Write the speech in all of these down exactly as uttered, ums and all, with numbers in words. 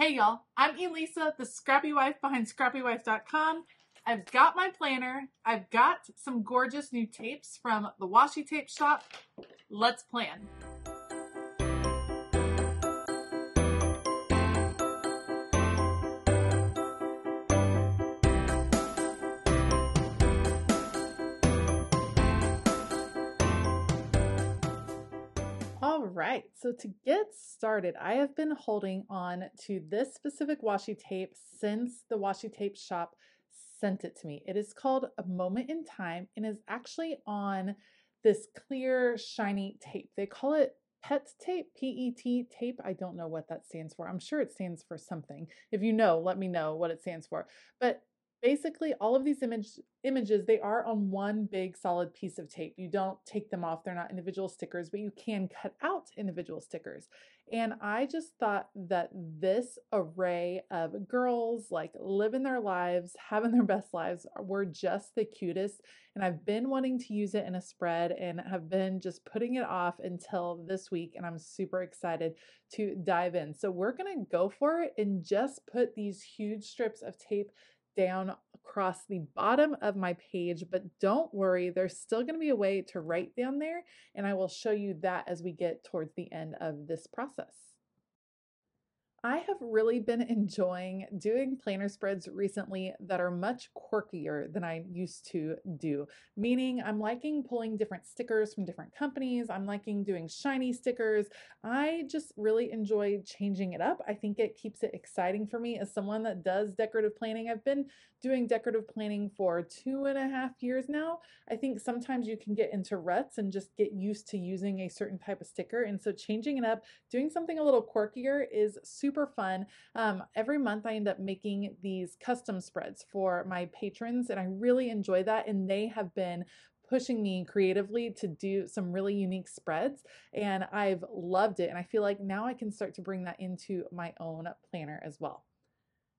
Hey y'all, I'm Elisa, the Scrappy Wife behind scrappy wife dot com. I've got my planner. I've got some gorgeous new tapes from the Washi Tape Shop. Let's plan. Right, so to get started, I have been holding on to this specific washi tape since the Washi Tape Shop sent it to me. It is called A Moment in Time and is actually on this clear, shiny tape. They call it PET tape, P E T tape. I don't know what that stands for. I'm sure it stands for something. If you know, let me know what it stands for. But basically, all of these image, images, they are on one big solid piece of tape. You don't take them off. They're not individual stickers, but you can cut out individual stickers. And I just thought that this array of girls like living their lives, having their best lives, were just the cutest. And I've been wanting to use it in a spread and have been just putting it off until this week. And I'm super excited to dive in. So we're going to go for it and just put these huge strips of tape down across the bottom of my page, but don't worry, there's still going to be a way to write down there, and I will show you that as we get towards the end of this process. I have really been enjoying doing planner spreads recently that are much quirkier than I used to do, meaning I'm liking pulling different stickers from different companies. I'm liking doing shiny stickers. I just really enjoy changing it up. I think it keeps it exciting for me as someone that does decorative planning. I've been doing decorative planning for two and a half years now. I think sometimes you can get into ruts and just get used to using a certain type of sticker. And so changing it up, doing something a little quirkier is super fun. Um, every month I end up making these custom spreads for my patrons, and I really enjoy that. And they have been pushing me creatively to do some really unique spreads, and I've loved it. And I feel like now I can start to bring that into my own planner as well.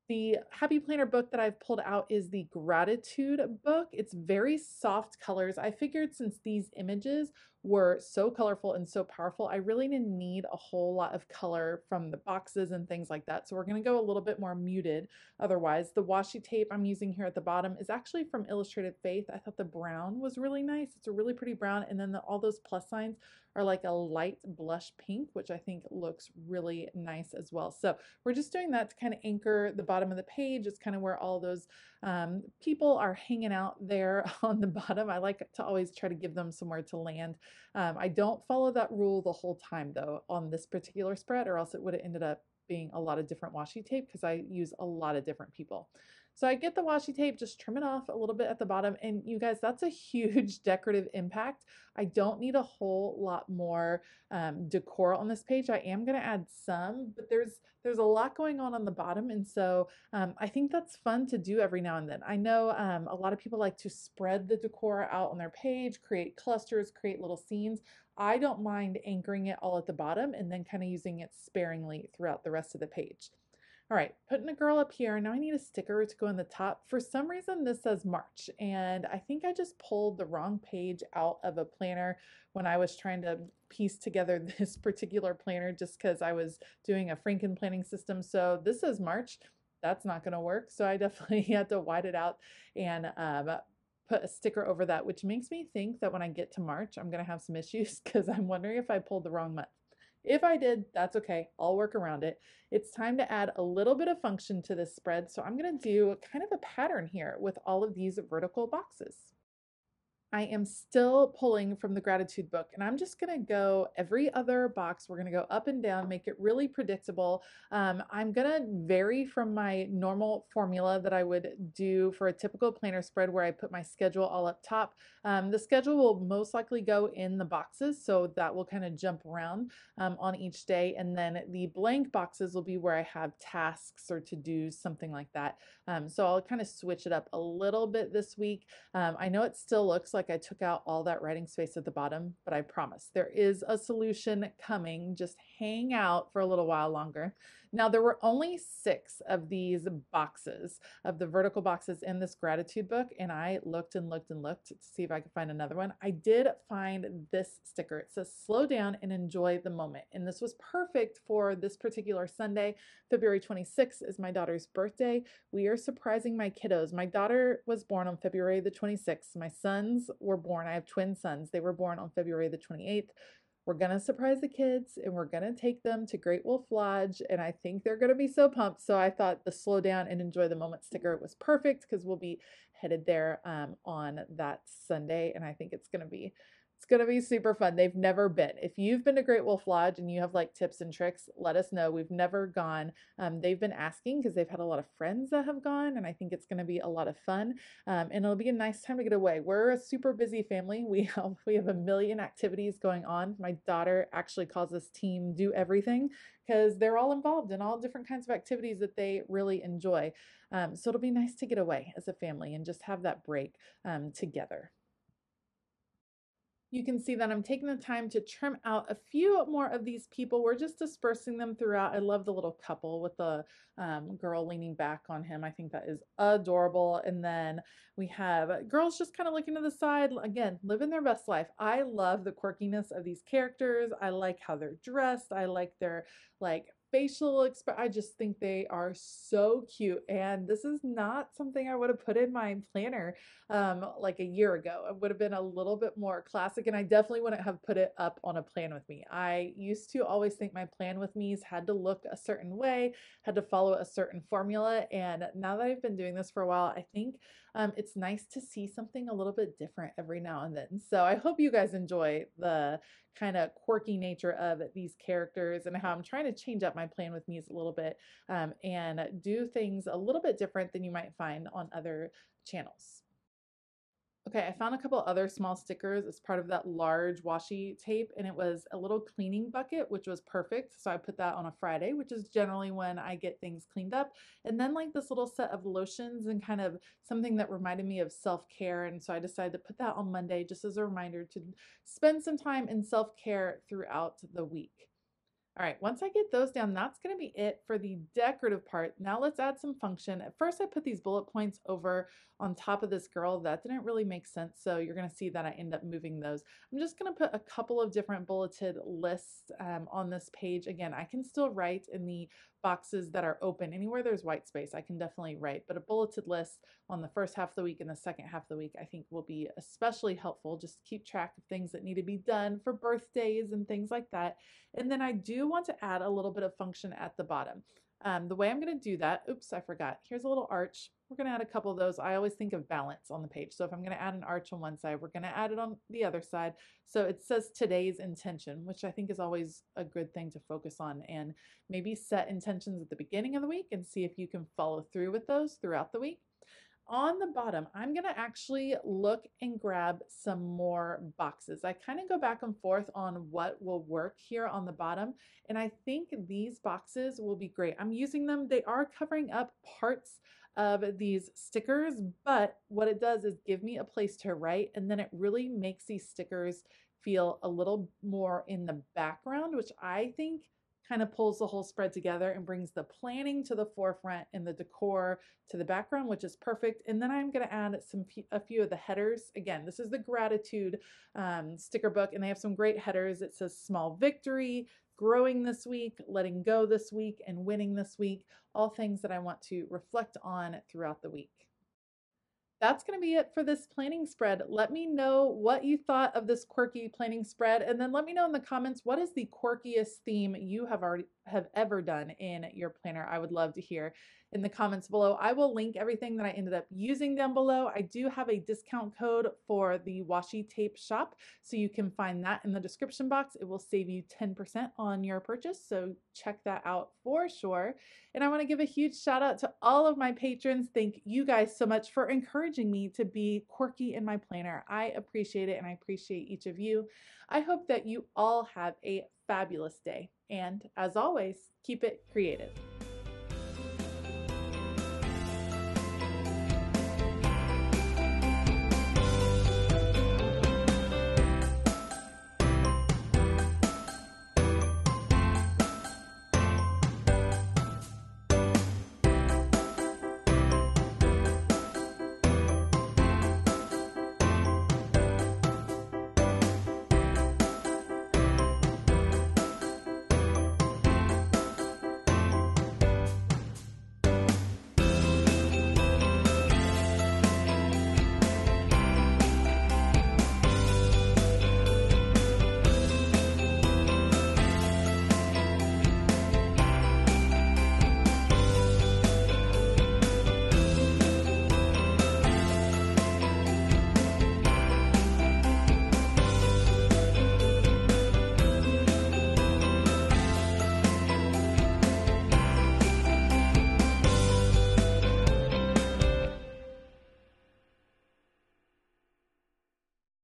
The Happy Planner book that I've pulled out is the Gratitude book. It's very soft colors. I figured since these images were so colorful and so powerful, I really didn't need a whole lot of color from the boxes and things like that. So we're going to go a little bit more muted. Otherwise, the washi tape I'm using here at the bottom is actually from Illustrated Faith. I thought the brown was really nice. It's a really pretty brown. And then the, all those plus signs are like a light blush pink, which I think looks really nice as well. So we're just doing that to kind of anchor the bottom of the page. It's kind of where all those um, people are hanging out there on the bottom. I like to always try to give them somewhere to land. Um, I don't follow that rule the whole time though on this particular spread, or else it would have ended up being a lot of different washi tape because I use a lot of different people. So I get the washi tape, just trim it off a little bit at the bottom. And you guys, that's a huge decorative impact. I don't need a whole lot more um, decor on this page. I am going to add some, but there's there's a lot going on on the bottom. And so um, I think that's fun to do every now and then. I know um, a lot of people like to spread the decor out on their page, create clusters, create little scenes. I don't mind anchoring it all at the bottom and then kind of using it sparingly throughout the rest of the page. All right, putting a girl up here. Now I need a sticker to go on the top. For some reason, this says March, and I think I just pulled the wrong page out of a planner when I was trying to piece together this particular planner just because I was doing a Franken planning system. So this says March. That's not going to work. So I definitely had to wide it out and um, put a sticker over that, which makes me think that when I get to March, I'm going to have some issues because I'm wondering if I pulled the wrong month. If I did, that's okay. I'll work around it. It's time to add a little bit of function to this spread. So I'm going to do kind of a pattern here with all of these vertical boxes. I am still pulling from the Gratitude book, and I'm just going to go every other box. We're going to go up and down, make it really predictable. Um, I'm going to vary from my normal formula that I would do for a typical planner spread where I put my schedule all up top. Um, the schedule will most likely go in the boxes, so that will kind of jump around um, on each day. And then the blank boxes will be where I have tasks or to-dos, something like that. Um, so I'll kind of switch it up a little bit this week. Um, I know it still looks like Like I took out all that writing space at the bottom, but I promise there is a solution coming. Just hang out for a little while longer. Now, there were only six of these boxes, of the vertical boxes in this gratitude book, and I looked and looked and looked to see if I could find another one. I did find this sticker. It says, slow down and enjoy the moment. And this was perfect for this particular Sunday. February twenty-sixth is my daughter's birthday. We are surprising my kiddos. My daughter was born on February the twenty-sixth. My sons were born. I have twin sons. They were born on February the twenty-eighth. We're going to surprise the kids, and we're going to take them to Great Wolf Lodge, and I think they're going to be so pumped. So I thought the slow down and enjoy the moment sticker was perfect because we'll be headed there um, on that Sunday, and I think it's going to be It's going to be super fun. They've never been. If you've been to Great Wolf Lodge and you have like tips and tricks, let us know. We've never gone. Um, they've been asking because they've had a lot of friends that have gone, and I think it's going to be a lot of fun. Um, and it'll be a nice time to get away. We're a super busy family. We have, we have a million activities going on. My daughter actually calls this team Do Everything, because they're all involved in all different kinds of activities that they really enjoy. Um, so it'll be nice to get away as a family and just have that break um, together. You can see that I'm taking the time to trim out a few more of these people. We're just dispersing them throughout. I love the little couple with the um, girl leaning back on him. I think that is adorable. And then we have girls just kind of looking to the side, again, living their best life. I love the quirkiness of these characters. I like how they're dressed. I like their like facial exp- I just think they are so cute. And this is not something I would have put in my planner um, like a year ago. It would have been a little bit more classic, and I definitely wouldn't have put it up on a plan with me. I used to always think my plan with me's had to look a certain way, had to follow a certain formula. And now that I've been doing this for a while, I think um, it's nice to see something a little bit different every now and then. So I hope you guys enjoy the kind of quirky nature of these characters and how I'm trying to change up my plan with me's a little bit um, and do things a little bit different than you might find on other channels. Okay, I found a couple other small stickers as part of that large washi tape, and it was a little cleaning bucket, which was perfect. So I put that on a Friday, which is generally when I get things cleaned up. And then like this little set of lotions and kind of something that reminded me of self-care. And so I decided to put that on Monday just as a reminder to spend some time in self-care throughout the week. All right, once I get those down, that's going to be it for the decorative part. Now let's add some function. At first, I put these bullet points over on top of this girl. That didn't really make sense, so you're going to see that I end up moving those. I'm just going to put a couple of different bulleted lists um, on this page. Again, I can still write in the boxes that are open. Anywhere there's white space, I can definitely write, but a bulleted list on the first half of the week and the second half of the week, I think will be especially helpful. Just keep track of things that need to be done for birthdays and things like that. And then I do want to add a little bit of function at the bottom. Um, the way I'm going to do that, oops, I forgot. Here's a little arch. We're going to add a couple of those. I always think of balance on the page. So if I'm going to add an arch on one side, we're going to add it on the other side. So it says today's intention, which I think is always a good thing to focus on, and maybe set intentions at the beginning of the week and see if you can follow through with those throughout the week. On the bottom, I'm going to actually look and grab some more boxes. I kind of go back and forth on what will work here on the bottom, and I think these boxes will be great. I'm using them. They are covering up parts of these stickers, but what it does is give me a place to write, and then it really makes these stickers feel a little more in the background, which I think kind of pulls the whole spread together and brings the planning to the forefront and the decor to the background, which is perfect. And then I'm going to add some a few of the headers. Again, this is the gratitude um, sticker book, and they have some great headers. It says small victory, growing this week, letting go this week, and winning this week, all things that I want to reflect on throughout the week. That's going to be it for this planning spread. Let me know what you thought of this quirky planning spread, and then let me know in the comments, what is the quirkiest theme you have already have ever done in your planner? I would love to hear in the comments below. I will link everything that I ended up using down below. I do have a discount code for the Washi Tape Shop, so you can find that in the description box. It will save you ten percent on your purchase, so check that out for sure. And I want to give a huge shout out to all of my patrons. Thank you guys so much for encouraging me to be quirky in my planner. I appreciate it, and I appreciate each of you. I hope that you all have a fabulous day, and as always, keep it creative.